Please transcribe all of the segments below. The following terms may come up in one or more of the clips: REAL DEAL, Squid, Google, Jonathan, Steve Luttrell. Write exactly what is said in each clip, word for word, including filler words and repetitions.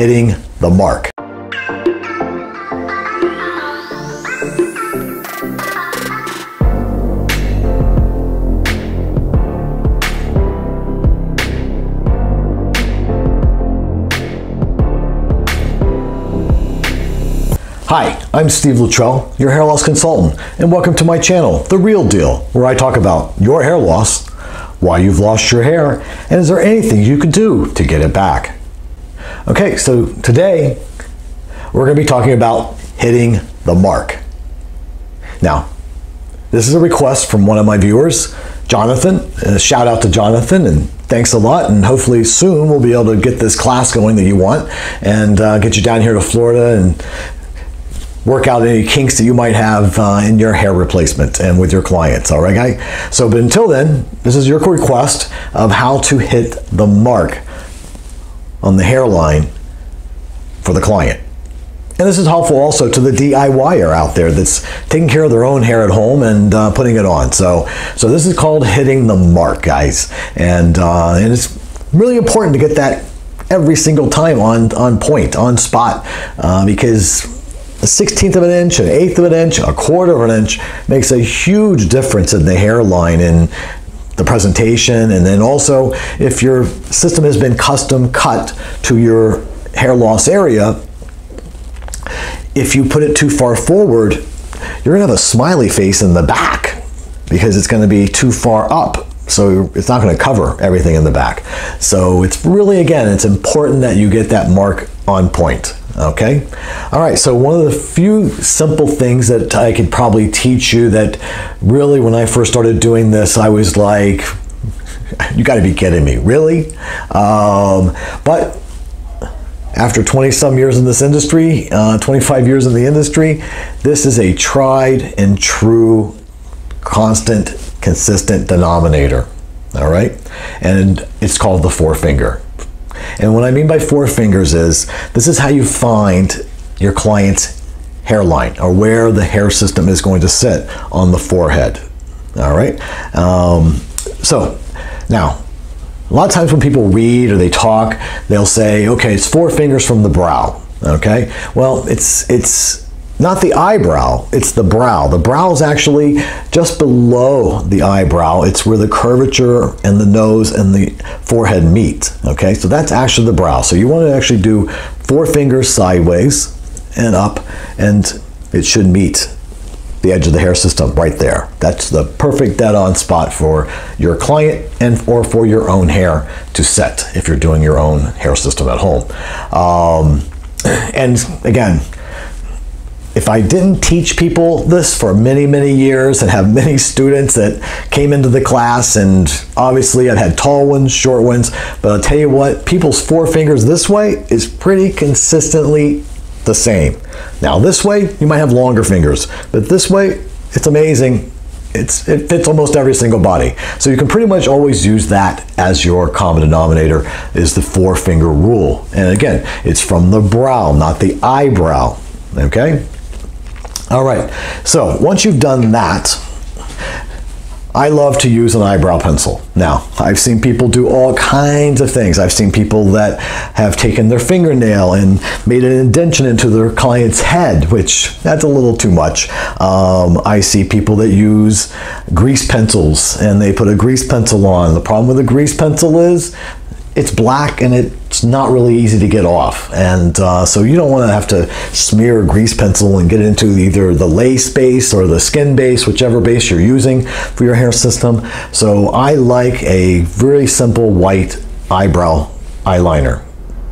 hitting the mark. Hi, I'm Steve Luttrell, your hair loss consultant, and welcome to my channel, The Real Deal, where I talk about your hair loss, why you've lost your hair, and is there anything you can do to get it back? Okay, so today we're going to be talking about hitting the mark. Now, this is a request from one of my viewers, Jonathan. A shout out to Jonathan, and thanks a lot, and hopefully soon we'll be able to get this class going that you want and uh, get you down here to Florida and work out any kinks that you might have uh, in your hair replacement and with your clients, all right, guys? So, but until then, this is your request of how to hit the mark on the hairline for the client. And this is helpful also to the D I Y er out there that's taking care of their own hair at home and uh, putting it on. So, so this is called hitting the mark, guys. And, uh, and it's really important to get that every single time on, on point, on spot, uh, because a sixteenth of an inch, an eighth of an inch, a quarter of an inch makes a huge difference in the hairline and the presentation. And then also, if your system has been custom cut to your hair loss area, if you put it too far forward, you're gonna have a smiley face in the back because it's gonna be too far up. So it's not gonna cover everything in the back. So it's really, again, it's important that you get that mark on point. Okay, all right, so one of the few simple things that I could probably teach you that really, when I first started doing this, I was like, you got to be kidding me, really? Um, but after twenty some years in this industry, uh, twenty-five years in the industry, this is a tried and true, constant, consistent denominator, all right? And it's called the forefinger. And what I mean by four fingers is, this is how you find your client's hairline or where the hair system is going to sit on the forehead, all right? Um, so now, a lot of times when people read or they talk, they'll say, okay, it's four fingers from the brow, okay? Well, it's, it's not the eyebrow, it's the brow. The brow is actually just below the eyebrow. It's where the curvature and the nose and the forehead meet, okay? So that's actually the brow. So you want to actually do four fingers sideways and up, and it should meet the edge of the hair system right there. That's the perfect dead-on spot for your client and or for your own hair to set if you're doing your own hair system at home. Um, and again, if I didn't teach people this for many, many years and have many students that came into the class, and obviously I've had tall ones, short ones, but I'll tell you what, people's four fingers this way is pretty consistently the same. Now this way, you might have longer fingers, but this way, it's amazing. It's, it fits almost every single body. So you can pretty much always use that as your common denominator, is the four finger rule. And again, it's from the brow, not the eyebrow, okay? All right, so once you've done that, I love to use an eyebrow pencil. Now, I've seen people do all kinds of things. I've seen people that have taken their fingernail and made an indentation into their client's head, which that's a little too much. Um, I see people that use grease pencils, and they put a grease pencil on. The problem with a grease pencil is it's black and it's not really easy to get off. And uh, so you don't want to have to smear a grease pencil and get into either the lace base or the skin base, whichever base you're using for your hair system. So I like a very simple white eyebrow eyeliner.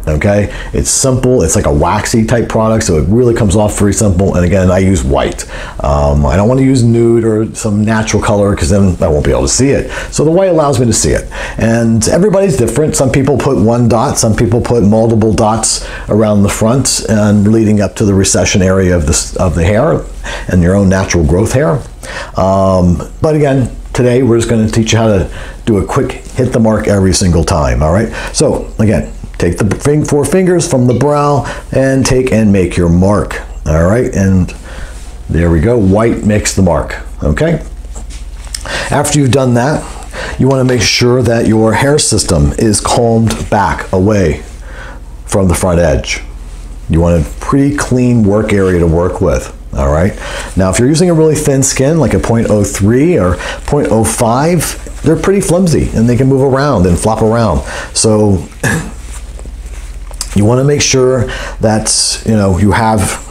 Okay, it's simple, it's like a waxy type product, so it really comes off very simple. And again, I use white. Um, I don't want to use nude or some natural color because then I won't be able to see it. So the white allows me to see it. And everybody's different. Some people put one dot, some people put multiple dots around the front and leading up to the recession area of the, of the hair and your own natural growth hair. Um, but again, today we're just going to teach you how to do a quick hit the mark every single time, all right? So again, take the four fingers from the brow and take and make your mark. All right, and there we go, white makes the mark, okay? After you've done that, you wanna make sure that your hair system is combed back away from the front edge. You want a pretty clean work area to work with. All right. Now, if you're using a really thin skin, like a point oh three or point oh five, they're pretty flimsy and they can move around and flop around. So you want to make sure that, you know, you have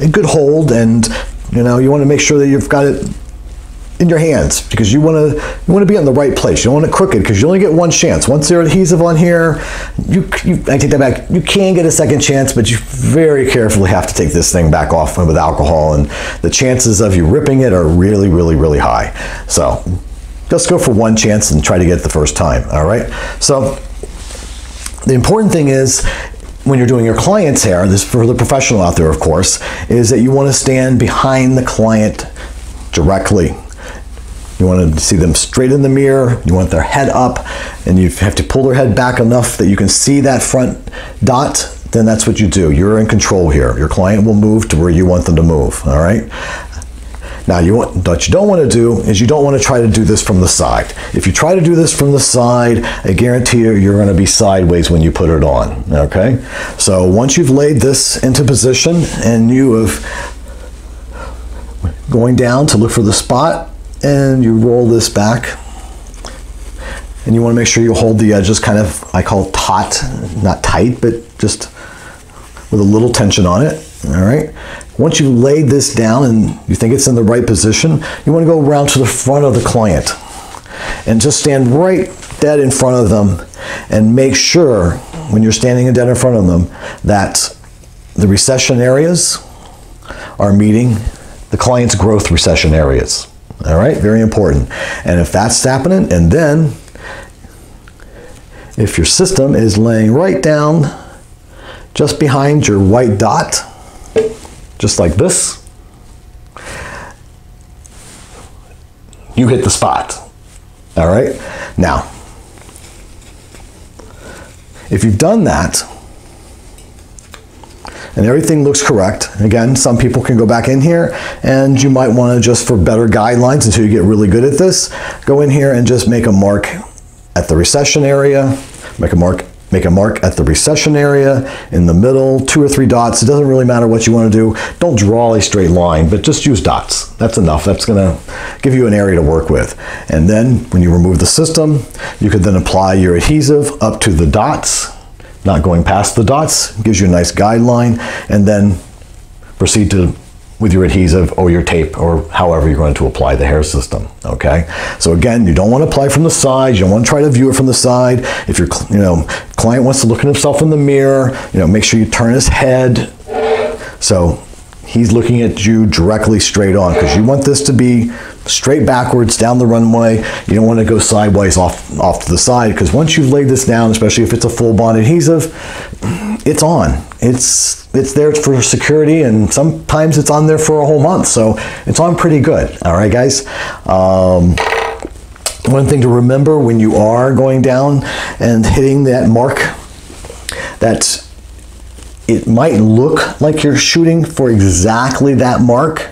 a good hold, and, you know, you want to make sure that you've got it in your hands, because you want to you want to be in the right place. You don't want it crooked, because you only get one chance. Once there's adhesive on here, you, you I take that back. You can get a second chance, but you very carefully have to take this thing back off with alcohol, and the chances of you ripping it are really, really, really high. So just go for one chance and try to get it the first time. All right. So the important thing is, when you're doing your client's hair, this is for the professional out there, of course, is that you want to stand behind the client directly. You want to see them straight in the mirror, you want their head up, and you have to pull their head back enough that you can see that front dot, then that's what you do. You're in control here. Your client will move to where you want them to move, all right? Now, you want, what you don't want to do is you don't want to try to do this from the side. If you try to do this from the side, I guarantee you, you're going to be sideways when you put it on, okay? So once you've laid this into position and you have going down to look for the spot, and you roll this back, and you want to make sure you hold the edges kind of, I call taut, not tight, but just with a little tension on it. All right. Once you lay this down and you think it's in the right position, you want to go around to the front of the client and just stand right dead in front of them, and make sure when you're standing dead in front of them that the recession areas are meeting the client's growth recession areas. All right, very important. And if that's happening, and then if your system is laying right down just behind your white dot, just like this, you hit the spot. All right, now, if you've done that, and everything looks correct. Again, some people can go back in here, and you might want to, just for better guidelines until you get really good at this, go in here and just make a mark at the recession area, make a mark, make a mark at the recession area, in the middle, two or three dots. It doesn't really matter what you want to do. Don't draw a straight line, but just use dots. That's enough. That's going to give you an area to work with. And then when you remove the system, you could then apply your adhesive up to the dots, not going past the dots, gives you a nice guideline, and then proceed to with your adhesive or your tape or however you're going to apply the hair system, okay? So again, you don't want to apply from the side, you don't want to try to view it from the side. If your you know, client wants to look at himself in the mirror, you know, make sure you turn his head so he's looking at you directly straight on, because you want this to be straight backwards down the runway. You don't want to go sideways off, off to the side, because once you've laid this down, especially if it's a full bond adhesive, it's on. It's, it's there for security, and sometimes it's on there for a whole month. So it's on pretty good. All right, guys. Um, one thing to remember when you are going down and hitting that mark, that's, it might look like you're shooting for exactly that mark,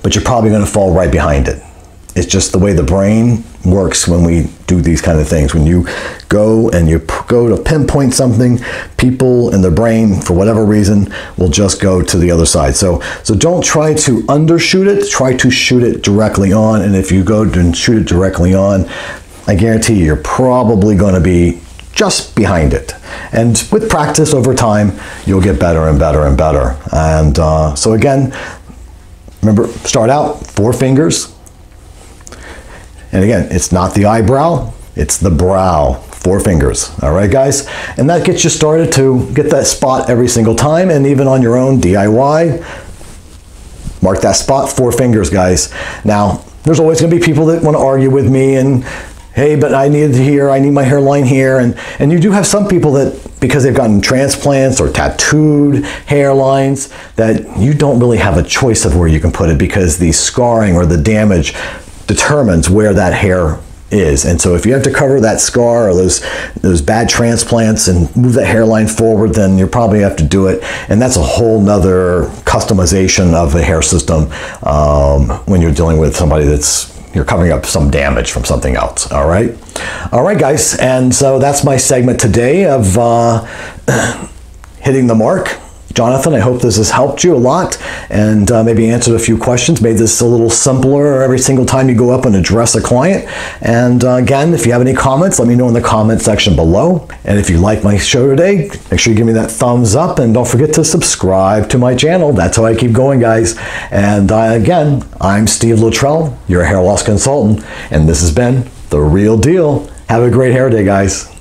but you're probably going to fall right behind it. It's just the way the brain works when we do these kind of things. When you go and you go to pinpoint something, people in their brain, for whatever reason, will just go to the other side. So, so don't try to undershoot it. Try to shoot it directly on. And if you go and shoot it directly on, I guarantee you, you're probably going to be just behind it. And with practice over time, you'll get better and better and better. And uh, so again, remember, start out four fingers. And again, it's not the eyebrow, it's the brow, four fingers. All right, guys. And that gets you started to get that spot every single time. And even on your own D I Y, mark that spot, four fingers, guys. Now, there's always gonna be people that wanna argue with me and, hey, but I need it here, I need my hairline here. And, and you do have some people that, because they've gotten transplants or tattooed hairlines, that you don't really have a choice of where you can put it, because the scarring or the damage determines where that hair is. And so if you have to cover that scar or those, those bad transplants and move that hairline forward, then you probably have to do it. And that's a whole nother customization of a hair system um, when you're dealing with somebody that's you're covering up some damage from something else. All right, all right, guys. And so that's my segment today of uh, hitting the mark. Jonathan, I hope this has helped you a lot and uh, maybe answered a few questions, made this a little simpler every single time you go up and address a client. And uh, again, if you have any comments, let me know in the comment section below. And if you like my show today, make sure you give me that thumbs up and don't forget to subscribe to my channel. That's how I keep going, guys. And uh, again, I'm Steve Luttrell, your hair loss consultant, and this has been The Real Deal. Have a great hair day, guys.